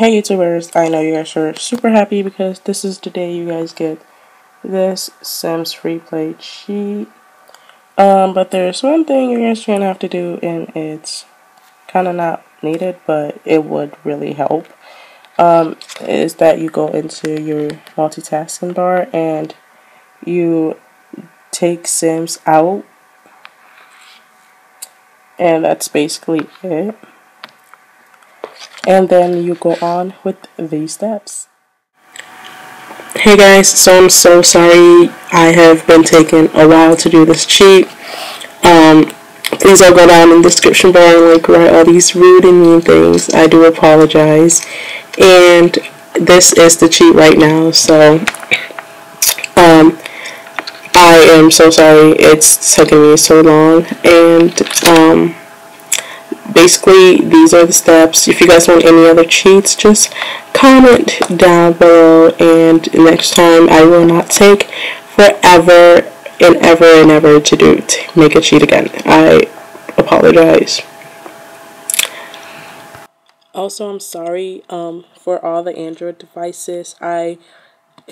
Hey YouTubers, I know you guys are super happy because this is the day you guys get this Sims FreePlay cheat. But there's one thing you guys are gonna have to do, and it's kind of not needed, but it would really help. Is that you go into your multitasking bar and you take Sims out, and that's basically it. And then you go on with these steps. Hey guys, so I'm so sorry I have been taking a while to do this cheat. Please all go down in the description bar and like write all these rude and mean things. I do apologize. And this is the cheat right now, so I am so sorry it's taking me so long. And basically, these are the steps. If you guys want any other cheats, just comment down below, and next time I will not take forever and ever and ever to make a cheat again. I apologize. Also, I'm sorry for all the Android devices. I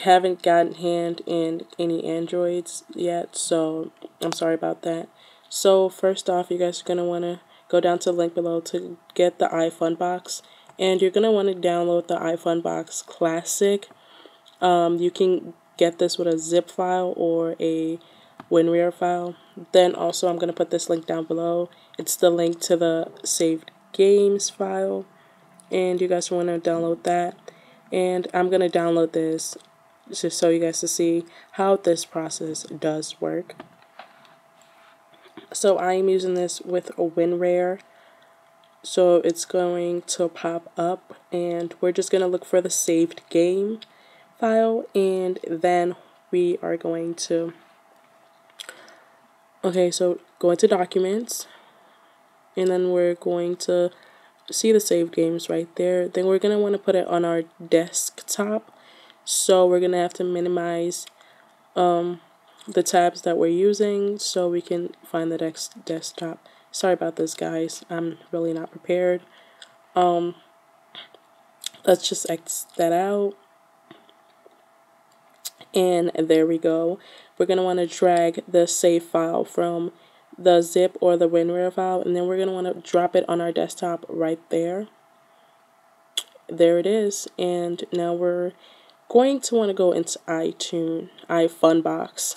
haven't gotten hand in any Androids yet, so I'm sorry about that. So first off, you guys are going to want to go down to the link below to get the iFunBox, and you're going to want to download the iFunBox Classic. You can get this with a zip file or a WinRar file. Then also I'm going to put this link down below. It's the link to the saved games file, and you guys want to download that. And I'm going to download this just so you guys to see how this process does work. So I am using this with a WinRar, so it's going to pop up, and we're just going to look for the saved game file, and then we are going to, okay, so going to documents, and then we're going to see the saved games right there. Then we're going to want to put it on our desktop, so we're going to have to minimize the tabs that we're using so we can find the next desktop. Sorry about this, guys. I'm really not prepared. Let's just X that out. And there we go. We're going to want to drag the save file from the zip or the WinRar file, and then we're going to want to drop it on our desktop right there. There it is. And now we're going to want to go into iFunBox.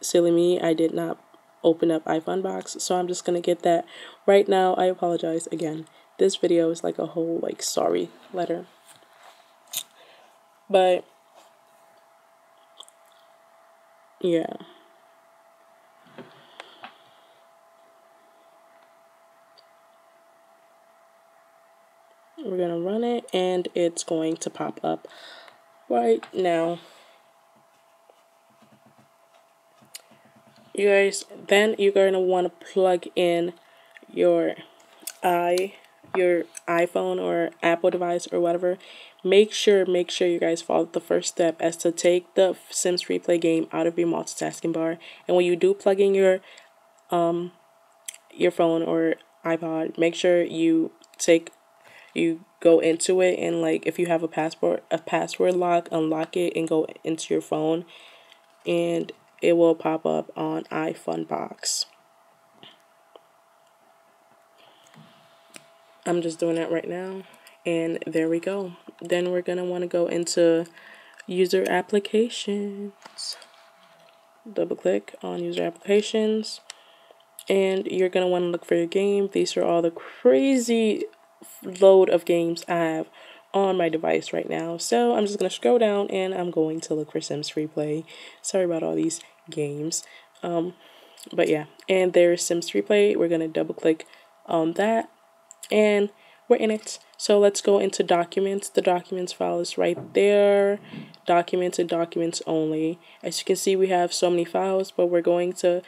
Silly me, I did not open up iFunBox, so I'm just gonna get that right now. I apologize again. This video is like a whole sorry letter, but yeah. We're going to run it, and it's going to pop up right now. You guys, then you're going to want to plug in your iPhone or Apple device or whatever. Make sure you guys follow the first step as to take the Sims FreePlay game out of your multitasking bar. And when you do plug in your phone or iPod, make sure you go into it, and like if you have a password lock, unlock it and go into your phone, and it will pop up on iFunBox. I'm just doing that right now, and there we go. Then we're gonna want to go into user applications, double click on user applications, and you're gonna want to look for your game. These are all the crazy load of games I have on my device right now, so I'm just gonna scroll down and I'm going to look for Sims FreePlay. Sorry about all these games, but yeah, and there's Sims FreePlay. We're gonna double click on that, and we're in it. So let's go into documents. The documents file is right there. Documents and documents only. As you can see, we have so many files, but we're going to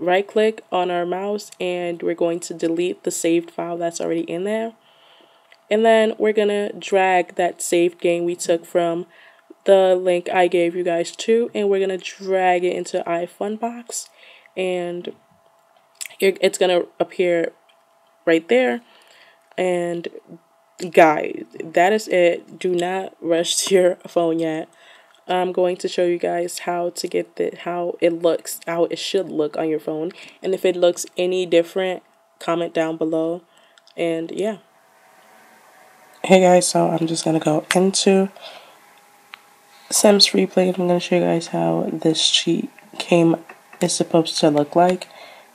right click on our mouse and we're going to delete the saved file that's already in there, and then we're gonna drag that saved game we took from the link I gave you guys to, and we're gonna drag it into iFunBox, and it's gonna appear right there. And guys, that is it. Do not rush to your phone yet. I'm going to show you guys how to get how it should look on your phone. And if it looks any different, comment down below. And yeah. Hey guys, so I'm just gonna go into Sims FreePlay and I'm gonna show you guys how this cheat is supposed to look like.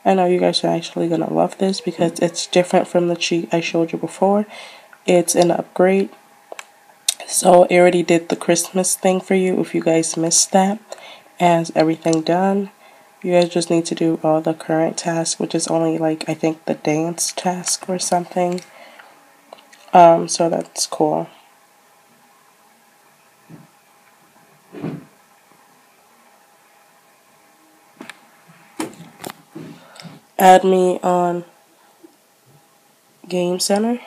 I know you guys are actually gonna love this because it's different from the cheat I showed you before. It's an upgrade. So I already did the Christmas thing for you if you guys missed that. And everything done. You guys just need to do all the current tasks, which is only like I think the dance task or something. So that's cool. Add me on Game Center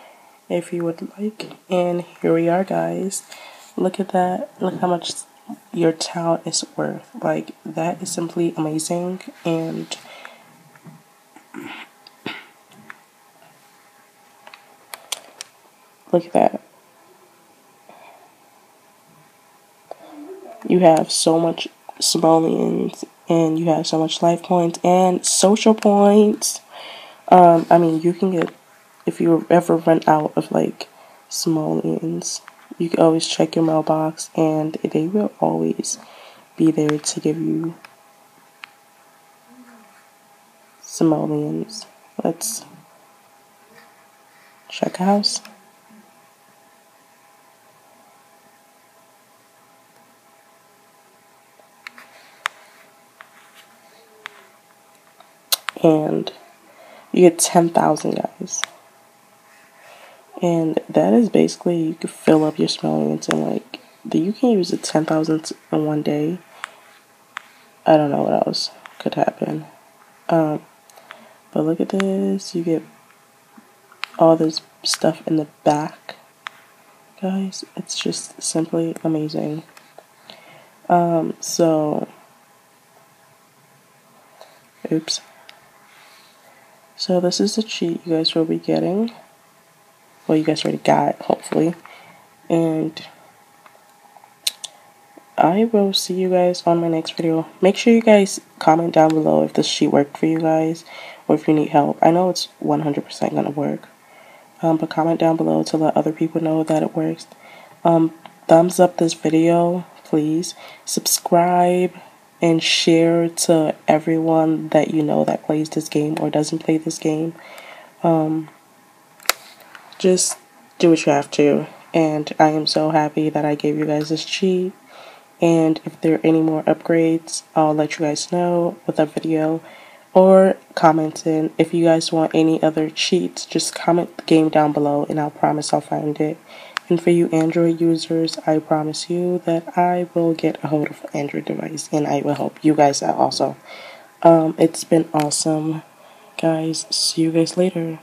if you would like. And here we are, guys. Look at that. Look how much your town is worth. Like, that is simply amazing. And look at that. You have so much Simoleons, and you have so much life points and social points. I mean, you can get, if you ever run out of like Simoleons, you can always check your mailbox and they will always be there to give you Simoleons. Let's check a house. And you get 10,000, guys. And that is basically, you can fill up your Simoleons and like, you can use the 10,000 in one day. I don't know what else could happen. But look at this. You get all this stuff in the back. Guys, it's just simply amazing. Oops. So this is the cheat you guys will be getting. Well, you guys already got it, hopefully. And I will see you guys on my next video. Make sure you guys comment down below if this cheat worked for you guys, or if you need help. I know it's 100% gonna work. But comment down below to let other people know that it works. Thumbs up this video, please. Subscribe and share to everyone that you know that plays this game or doesn't play this game. Just do what you have to. And I am so happy that I gave you guys this cheat. And if there are any more upgrades, I'll let you guys know with a video or comment in. If you guys want any other cheats, just comment the game down below and I'll promise I'll find it. And for you Android users, I promise you that I will get a hold of an Android device and I will help you guys out also. It's been awesome, guys. See you guys later.